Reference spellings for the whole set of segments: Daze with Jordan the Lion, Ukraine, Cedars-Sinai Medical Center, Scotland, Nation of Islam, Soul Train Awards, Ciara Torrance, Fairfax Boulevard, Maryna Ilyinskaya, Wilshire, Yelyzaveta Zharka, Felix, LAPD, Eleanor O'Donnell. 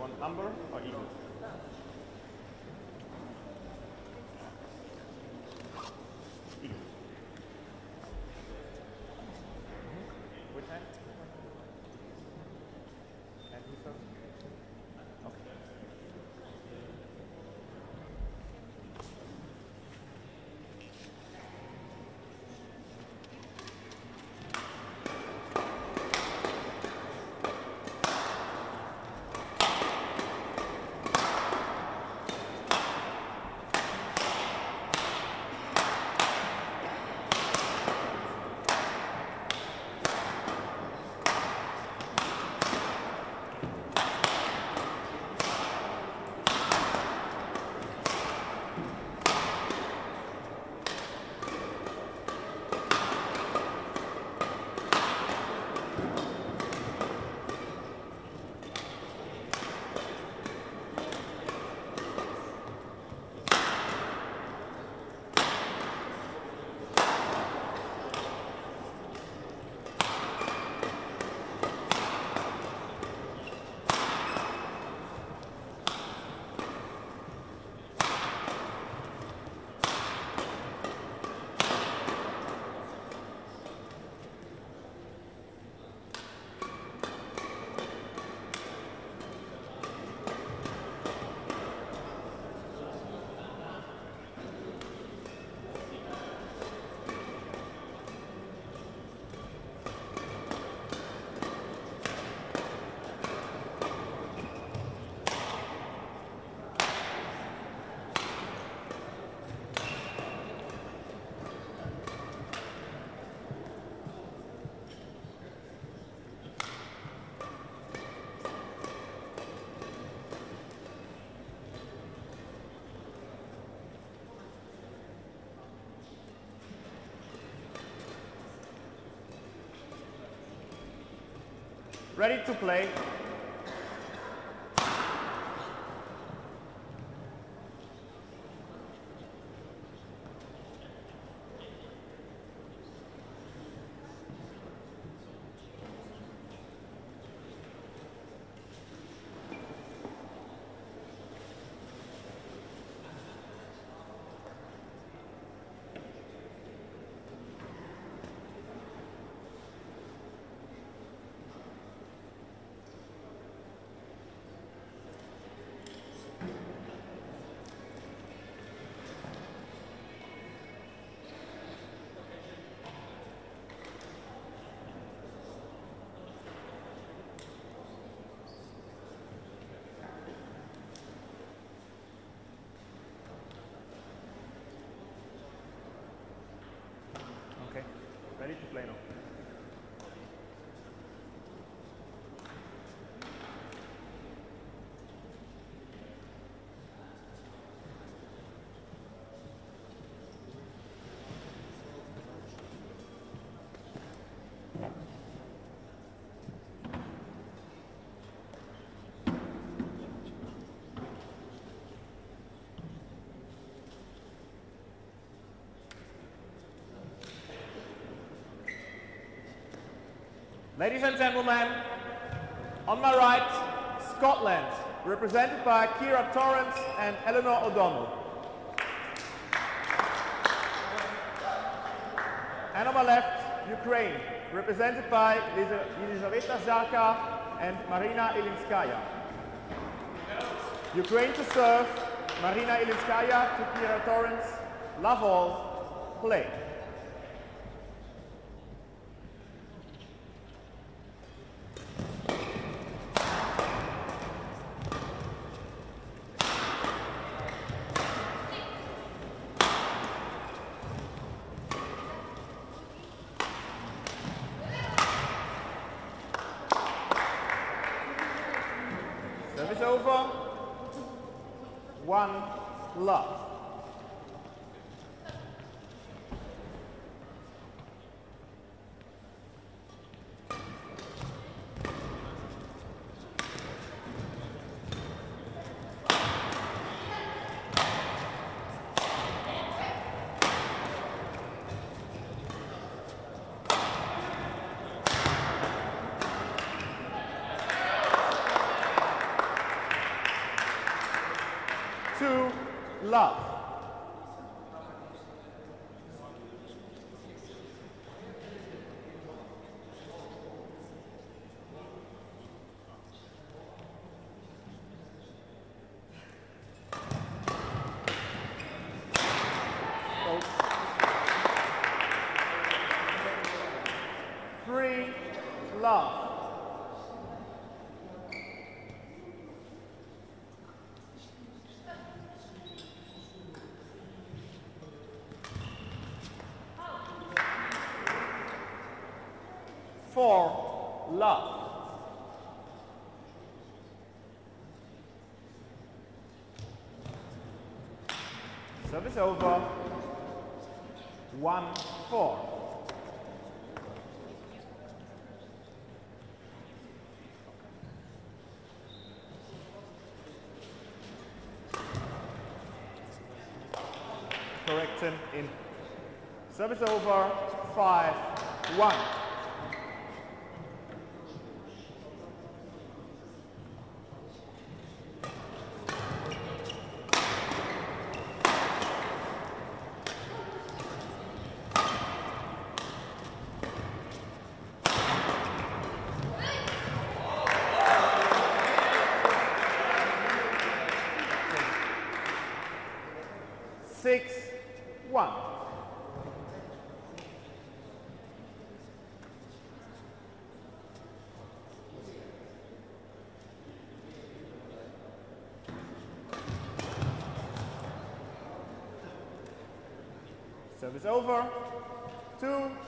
want number or even? Even. Mm-hmm. Which hand? And who starts? Okay. Ready to play. Ready to play now. Ladies and gentlemen, on my right, Scotland, represented by Ciara Torrance and Eleanor O'Donnell. And on my left, Ukraine, represented by Yelyzaveta Zharka and Maryna Ilyinskaya. Ukraine to serve, Maryna Ilyinskaya to Ciara Torrance. Love all, play. Service over. One love. Love. Three, love. For love. Service over. 1-4. Correction in. Service over. 5-1. Service over. 2-6.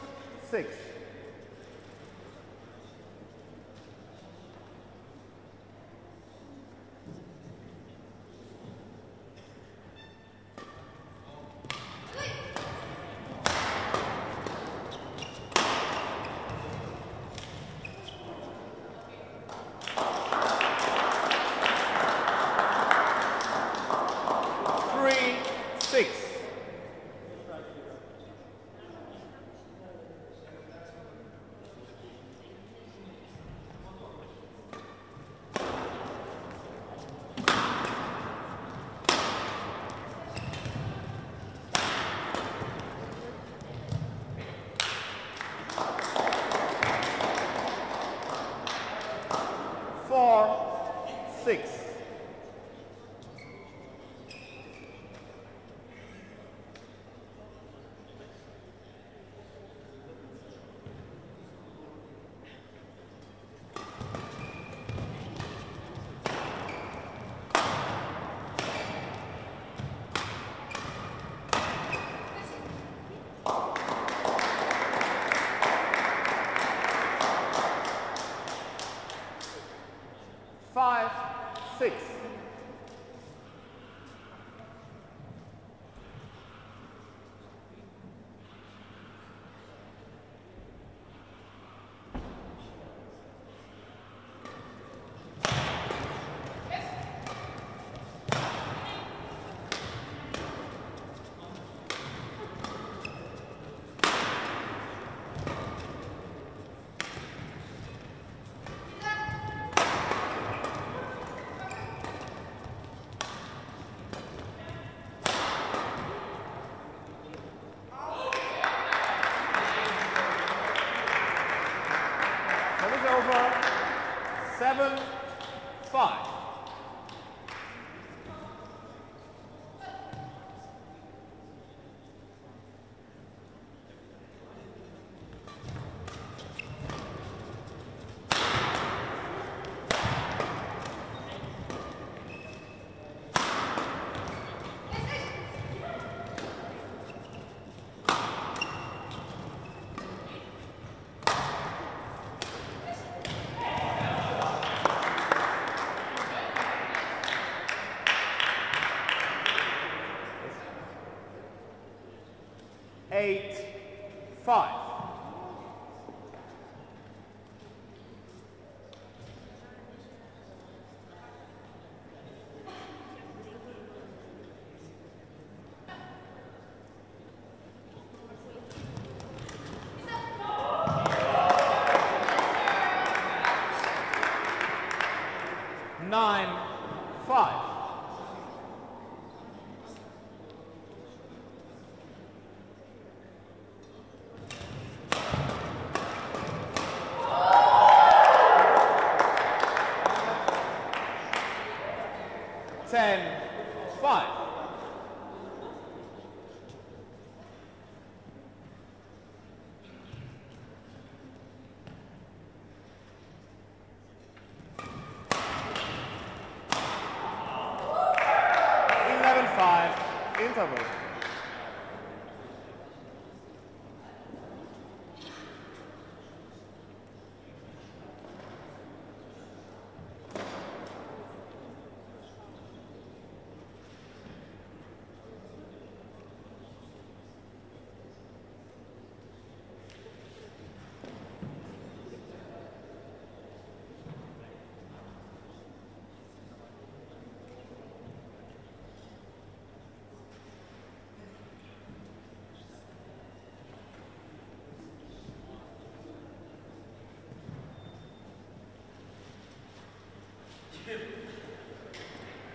cover.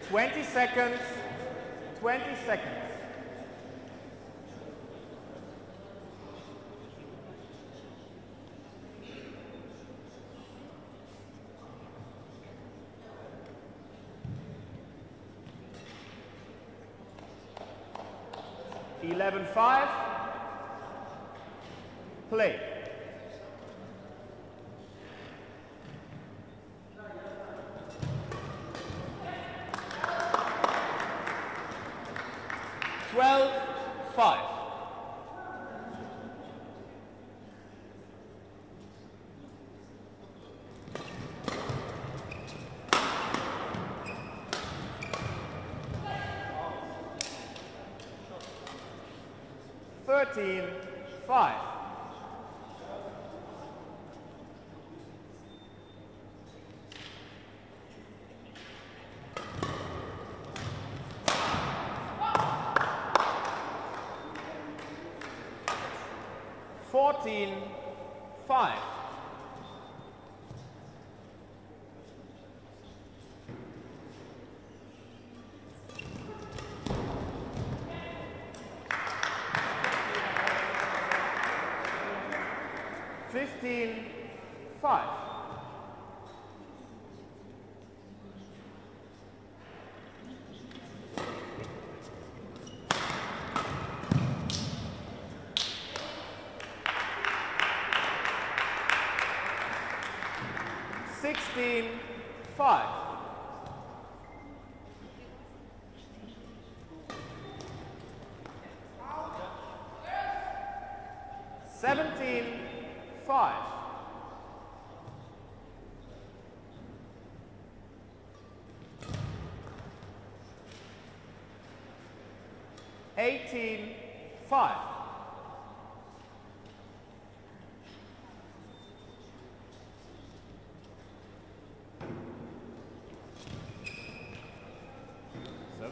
Twenty seconds. Eleven-5. Play.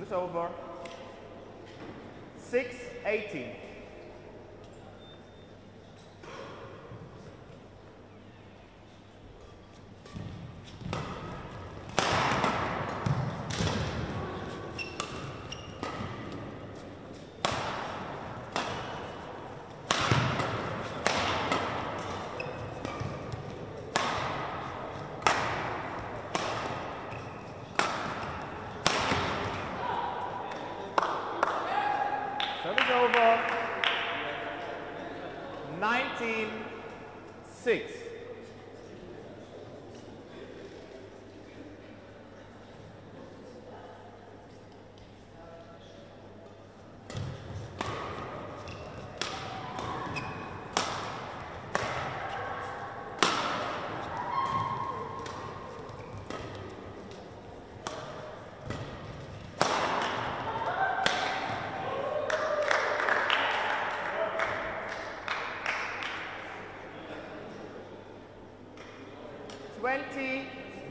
Service over. 6-18.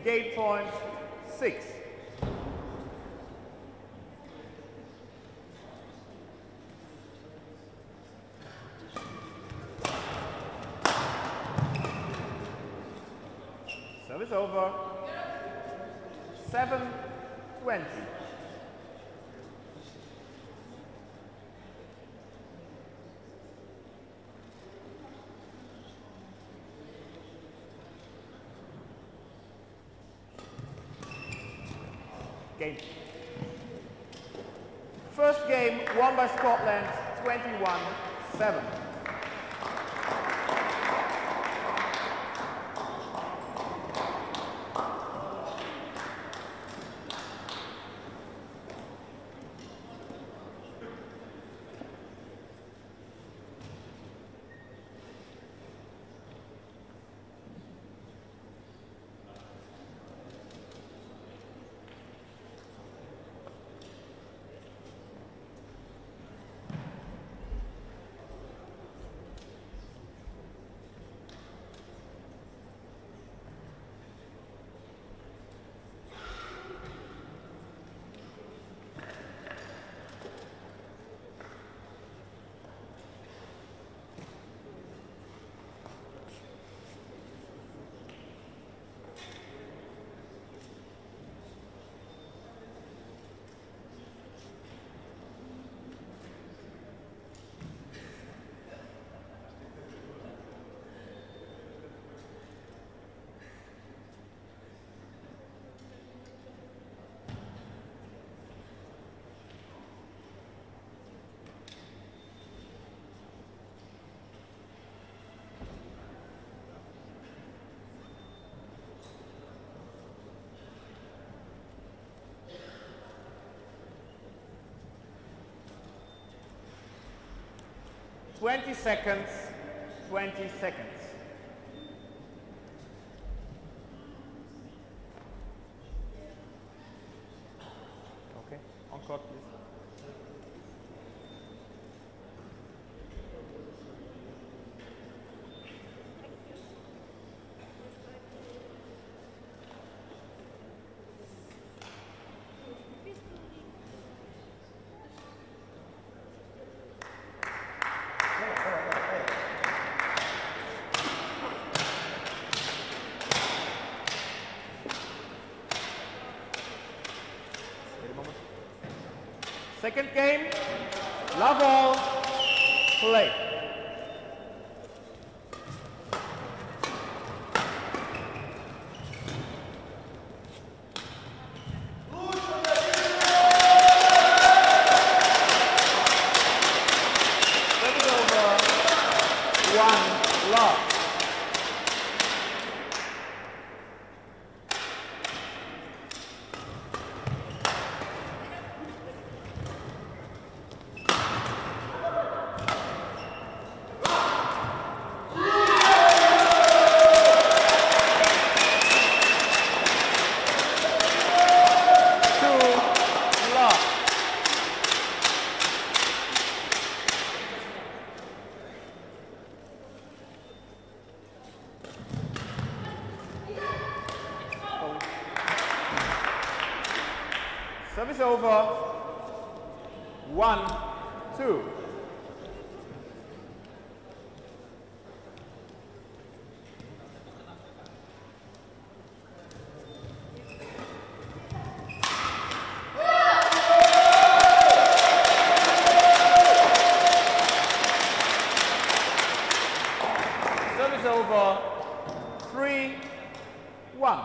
Gate point 6. First game won by Scotland 21-7. 20 seconds, 20 seconds. Okay, encore, please. Second game, love all, play. Set it over, one, love. Service over. 1, 2. Service over. 3, 1.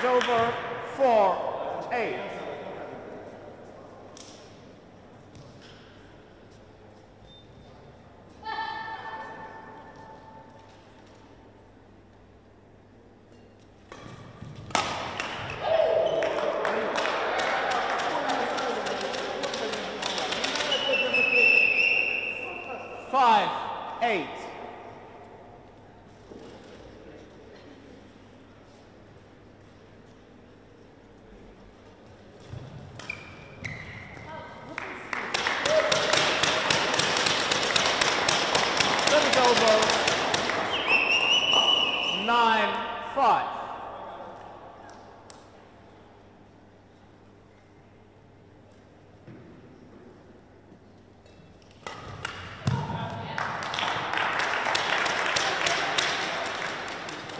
is over 4-8.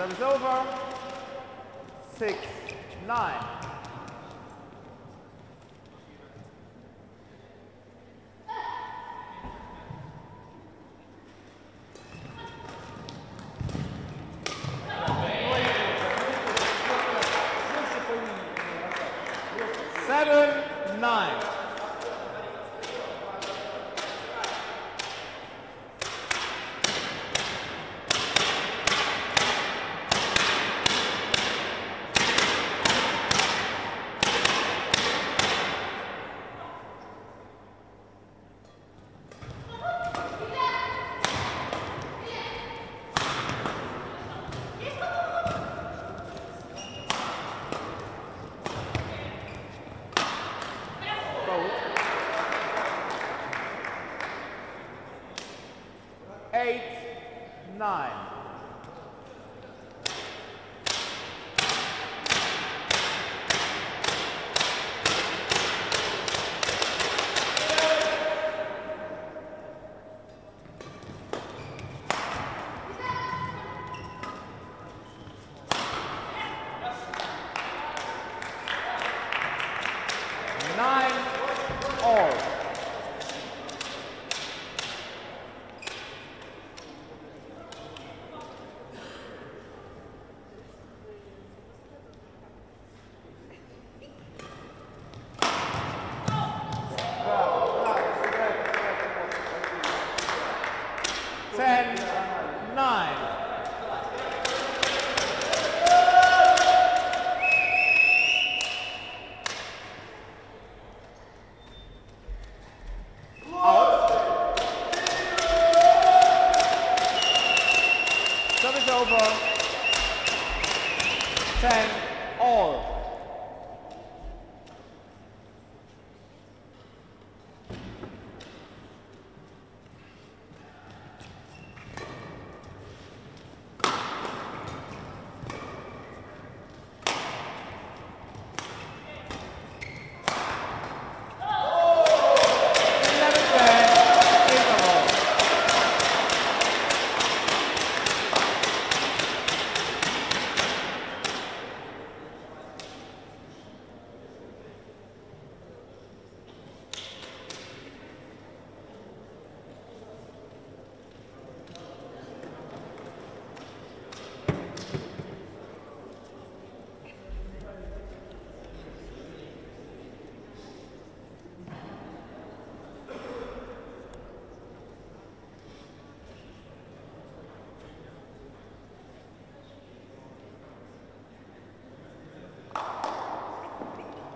It's over 6-9.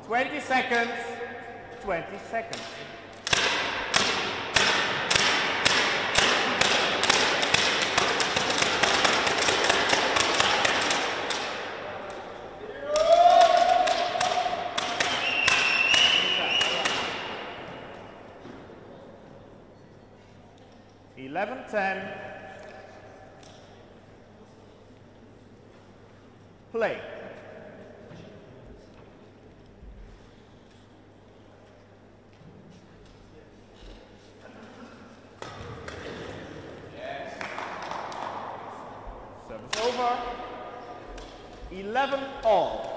Twenty seconds. Over 11-all.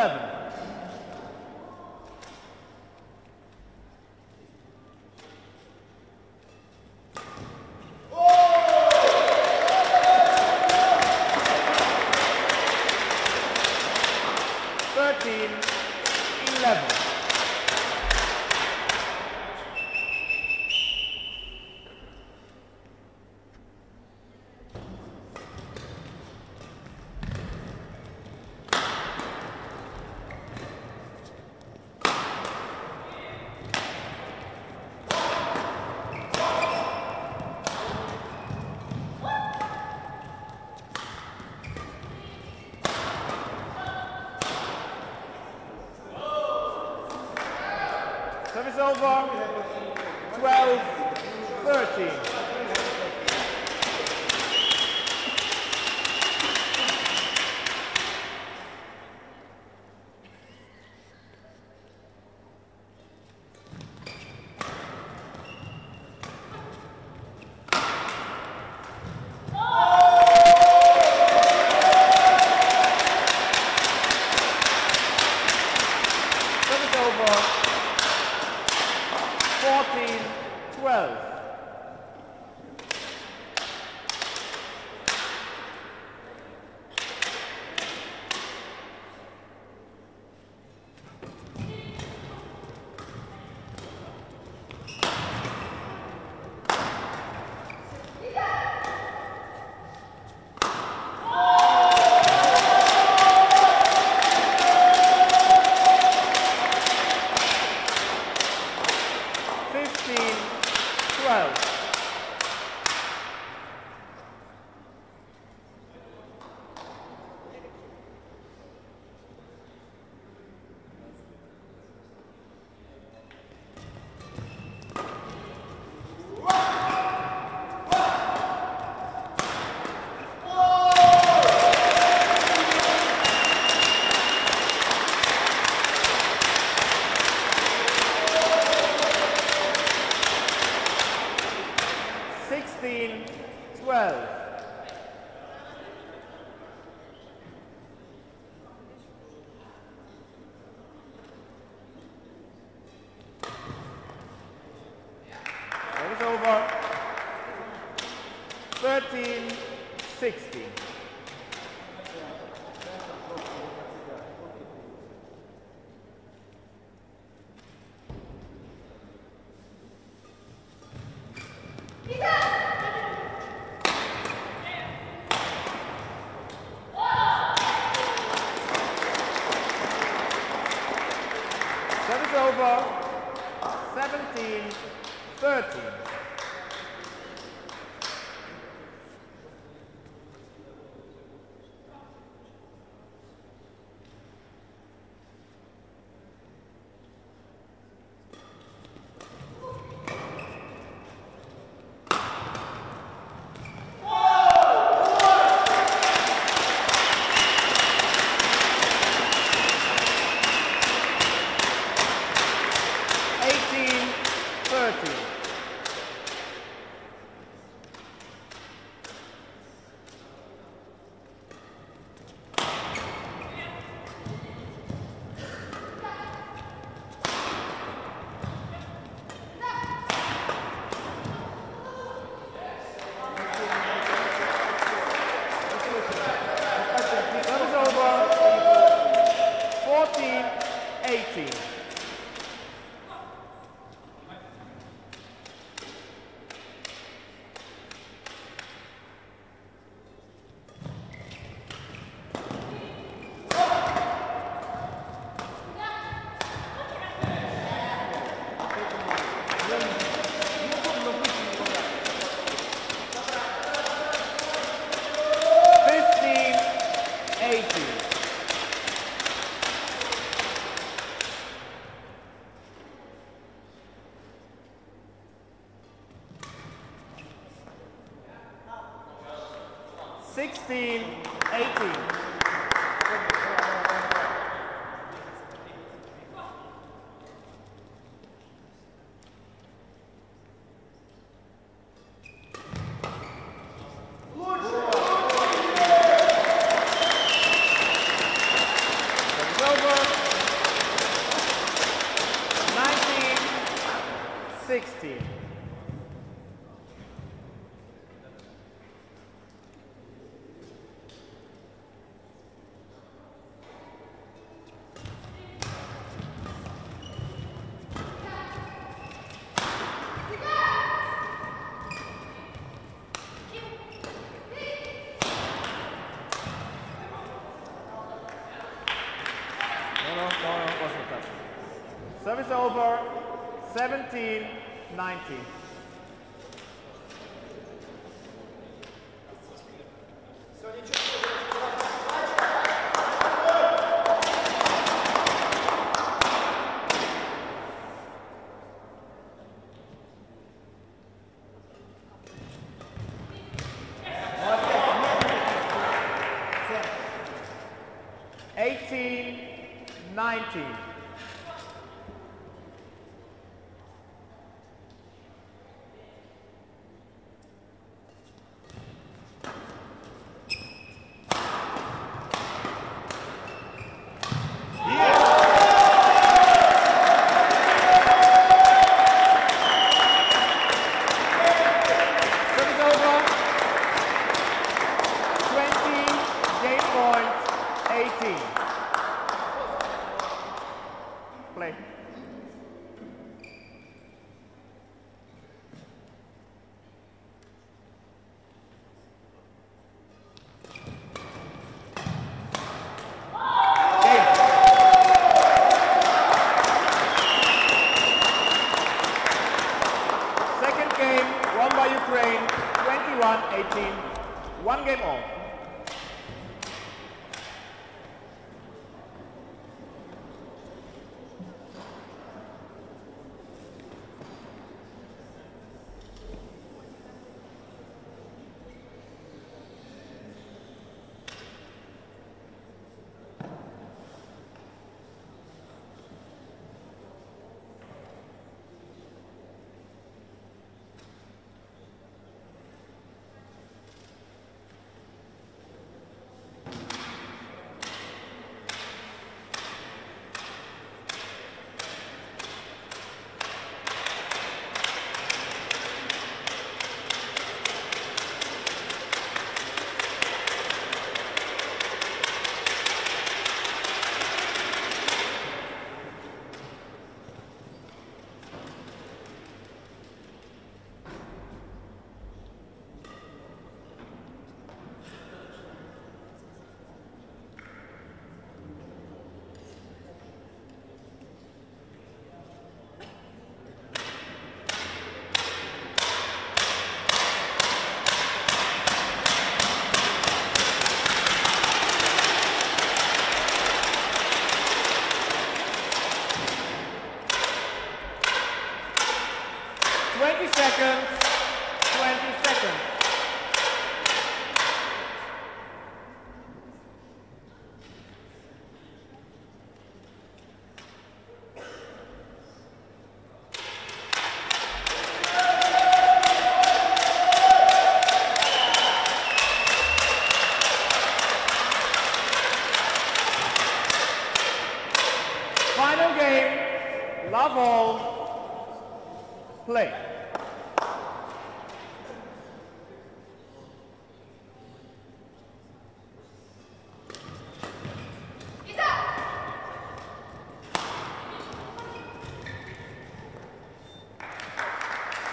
11. Over 12, 13. Over 17, 13. Over Service over, 17-19.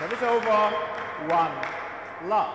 Service over, one, love.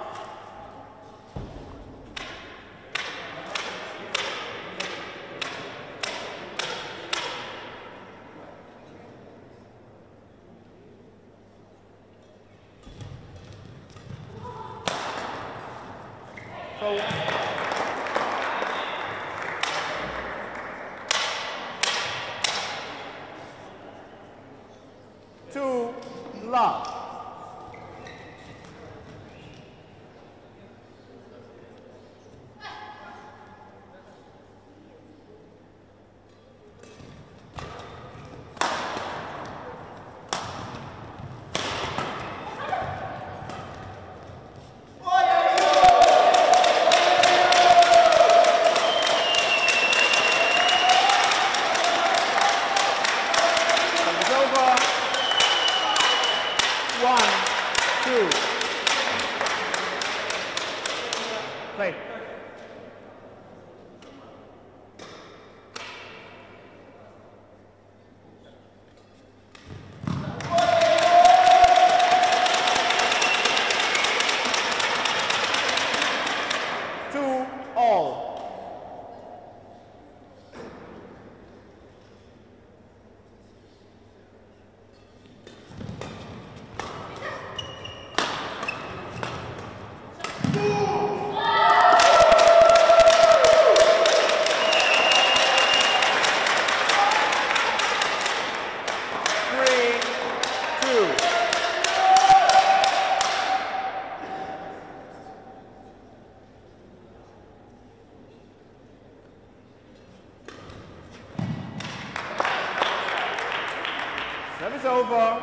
is over.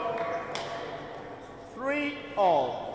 3-all.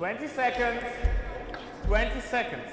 20 seconds. 20 seconds.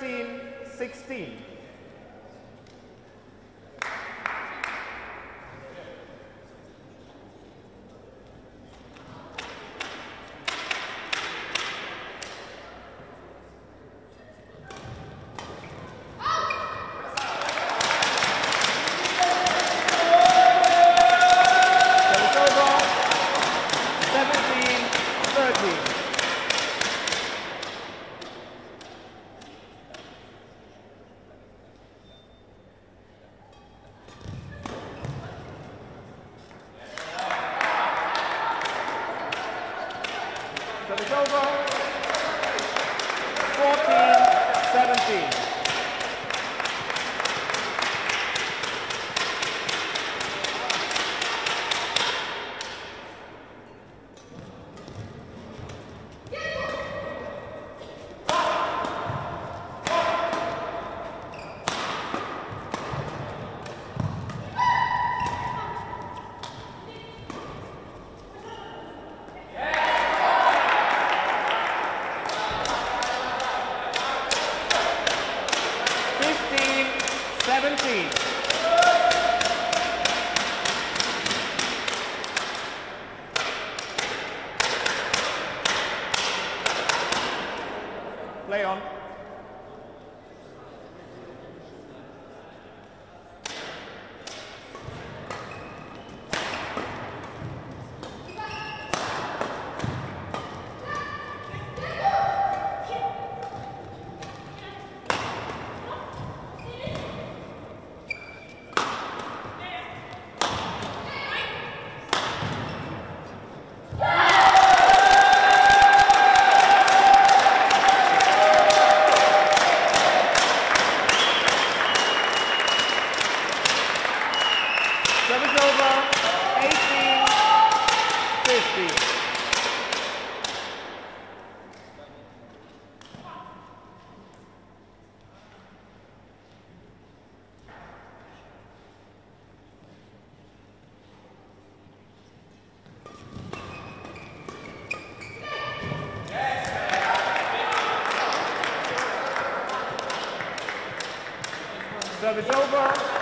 13-16. It's over.